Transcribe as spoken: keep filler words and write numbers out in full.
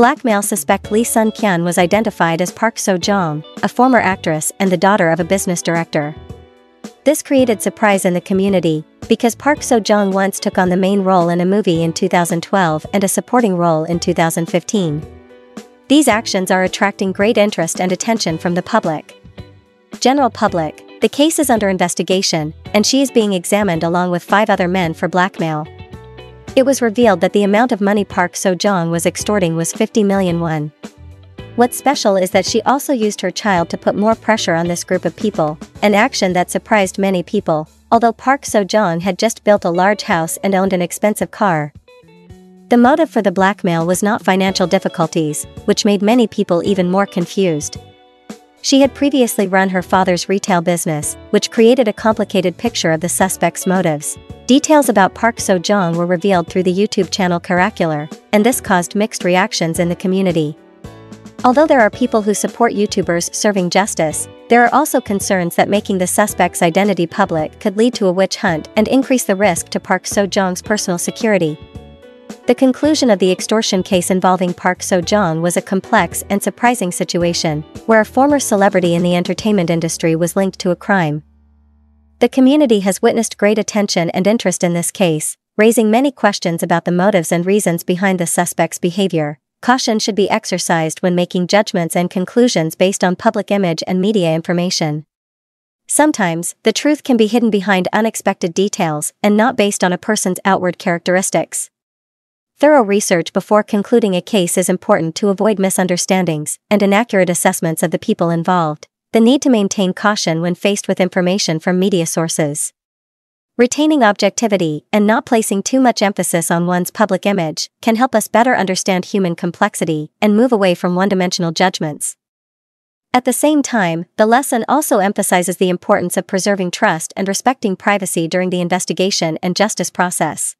Blackmail suspect Lee Sun Kyun was identified as Park So Jeong, a former actress and the daughter of a business director. This created surprise in the community, because Park So Jeong once took on the main role in a movie in two thousand twelve and a supporting role in two thousand fifteen. These actions are attracting great interest and attention from the public. General public, the case is under investigation, and she is being examined along with five other men for blackmail. It was revealed that the amount of money Park So Jeong was extorting was fifty million won. What's special is that she also used her child to put more pressure on this group of people, an action that surprised many people, although Park So Jeong had just built a large house and owned an expensive car. The motive for the blackmail was not financial difficulties, which made many people even more confused. She had previously run her father's retail business, which created a complicated picture of the suspect's motives. Details about Park So Jeong were revealed through the YouTube channel Caracular, and this caused mixed reactions in the community. Although there are people who support YouTubers serving justice, there are also concerns that making the suspect's identity public could lead to a witch hunt and increase the risk to Park So Jeong's personal security. The conclusion of the extortion case involving Park So Jeong was a complex and surprising situation, where a former celebrity in the entertainment industry was linked to a crime. The community has witnessed great attention and interest in this case, raising many questions about the motives and reasons behind the suspect's behavior. Caution should be exercised when making judgments and conclusions based on public image and media information. Sometimes, the truth can be hidden behind unexpected details and not based on a person's outward characteristics. Thorough research before concluding a case is important to avoid misunderstandings and inaccurate assessments of the people involved. The need to maintain caution when faced with information from media sources. Retaining objectivity and not placing too much emphasis on one's public image can help us better understand human complexity and move away from one-dimensional judgments. At the same time, the lesson also emphasizes the importance of preserving trust and respecting privacy during the investigation and justice process.